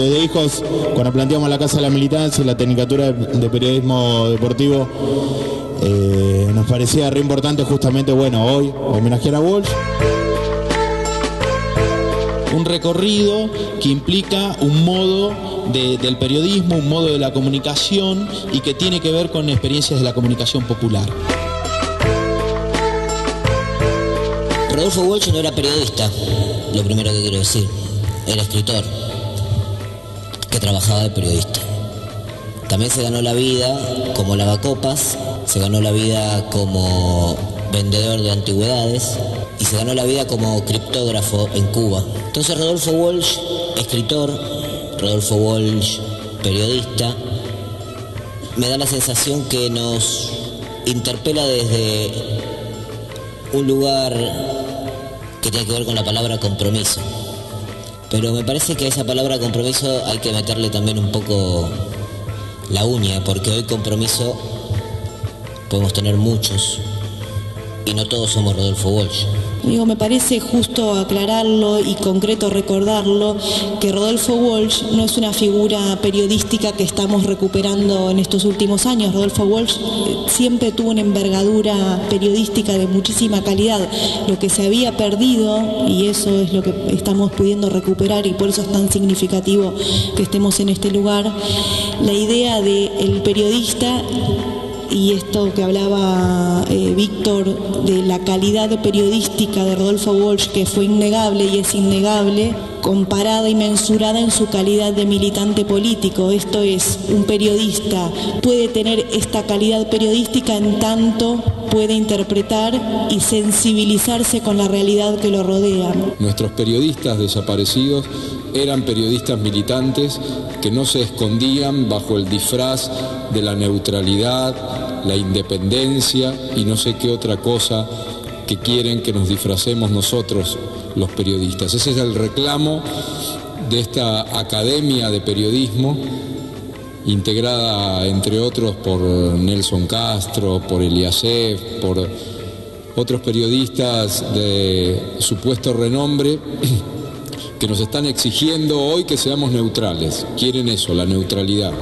desde hijos, cuando planteamos la Casa de la Militancia y la Tecnicatura de Periodismo Deportivo, nos parecía re importante justamente, bueno, hoy homenajear a Walsh. Un recorrido que implica un modo del periodismo, un modo de la comunicación y que tiene que ver con experiencias de la comunicación popular. Rodolfo Walsh no era periodista, lo primero que quiero decir. Era escritor, que trabajaba de periodista. También se ganó la vida como lavacopas, se ganó la vida como vendedor de antigüedades y se ganó la vida como criptógrafo en Cuba. Entonces Rodolfo Walsh, escritor, Rodolfo Walsh, periodista, me da la sensación que nos interpela desde un lugar que tiene que ver con la palabra compromiso. Pero me parece que a esa palabra compromiso hay que meterle también un poco la uña, porque hoy compromiso podemos tener muchos y no todos somos Rodolfo Walsh. Digo, me parece justo aclararlo y concreto recordarlo, que Rodolfo Walsh no es una figura periodística que estamos recuperando en estos últimos años. Rodolfo Walsh siempre tuvo una envergadura periodística de muchísima calidad. Lo que se había perdido, y eso es lo que estamos pudiendo recuperar, y por eso es tan significativo que estemos en este lugar, la idea del periodista. Y esto que hablaba Víctor de la calidad periodística de Rodolfo Walsh, que fue innegable y es innegable, comparada y mensurada en su calidad de militante político. Esto es, un periodista puede tener esta calidad periodística en tanto puede interpretar y sensibilizarse con la realidad que lo rodea. Nuestros periodistas desaparecidos eran periodistas militantes que no se escondían bajo el disfraz de la neutralidad, la independencia y no sé qué otra cosa que quieren que nos disfracemos nosotros los periodistas. Ese es el reclamo de esta academia de periodismo, integrada entre otros por Nelson Castro, por Eliasef, por otros periodistas de supuesto renombre, que nos están exigiendo hoy que seamos neutrales. Quieren eso, la neutralidad.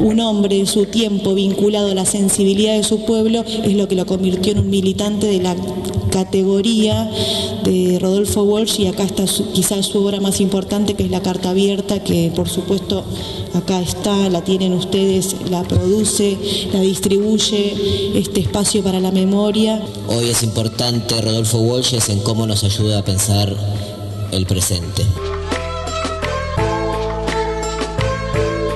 Un hombre en su tiempo vinculado a la sensibilidad de su pueblo es lo que lo convirtió en un militante de la categoría de Rodolfo Walsh, y acá está quizás su obra más importante, que es la Carta Abierta, que por supuesto acá está, la tienen ustedes, la produce, la distribuye, este espacio para la memoria. Hoy es importante Rodolfo Walsh es en cómo nos ayuda a pensar el presente.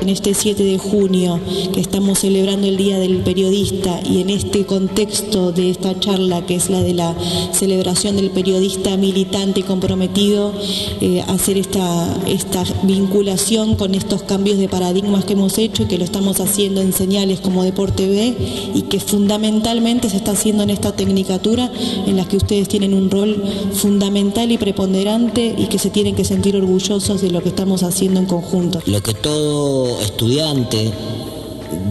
En este 7 de junio, que estamos celebrando el Día del Periodista, y en este contexto de esta charla, que es la de la celebración del periodista militante y comprometido, hacer esta vinculación con estos cambios de paradigmas que hemos hecho y que lo estamos haciendo en señales como Deporte B, y que fundamentalmente se está haciendo en esta tecnicatura, en la que ustedes tienen un rol fundamental y preponderante, y que se tienen que sentir orgullosos de lo que estamos haciendo en conjunto. Lo que todo estudiante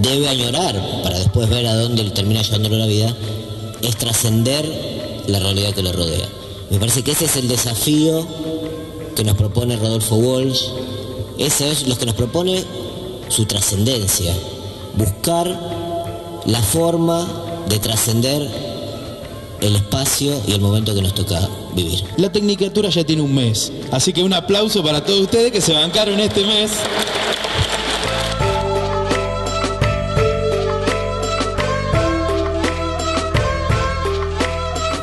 debe añorar, para después ver a dónde le termina llevándolo la vida, es trascender la realidad que lo rodea. Me parece que ese es el desafío que nos propone Rodolfo Walsh, ese es lo que nos propone su trascendencia, buscar la forma de trascender el espacio y el momento que nos toca vivir. La tecnicatura ya tiene un mes, así que un aplauso para todos ustedes que se bancaron este mes.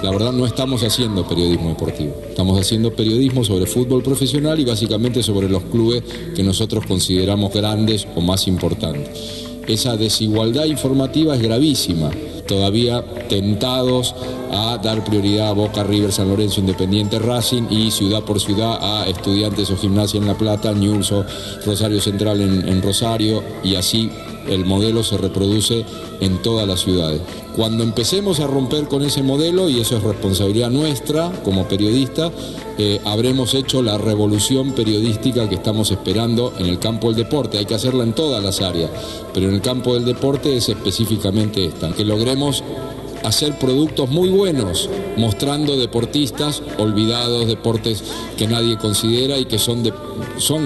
La verdad, no estamos haciendo periodismo deportivo, estamos haciendo periodismo sobre fútbol profesional y básicamente sobre los clubes que nosotros consideramos grandes o más importantes. Esa desigualdad informativa es gravísima, todavía tentados a dar prioridad a Boca, River, San Lorenzo, Independiente, Racing, y ciudad por ciudad a Estudiantes o Gimnasia en La Plata, Newell's o Rosario Central en Rosario, y así el modelo se reproduce en todas las ciudades. Cuando empecemos a romper con ese modelo, y eso es responsabilidad nuestra como periodistas, habremos hecho la revolución periodística que estamos esperando en el campo del deporte. Hay que hacerla en todas las áreas, pero en el campo del deporte es específicamente esta, que logremos hacer productos muy buenos, mostrando deportistas olvidados, deportes que nadie considera y que son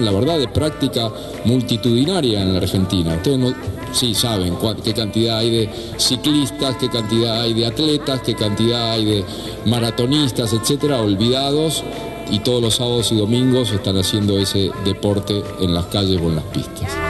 la verdad, de práctica multitudinaria en la Argentina. Ustedes sí saben qué cantidad hay de ciclistas, qué cantidad hay de atletas, qué cantidad hay de maratonistas, etcétera, olvidados, y todos los sábados y domingos están haciendo ese deporte en las calles o en las pistas.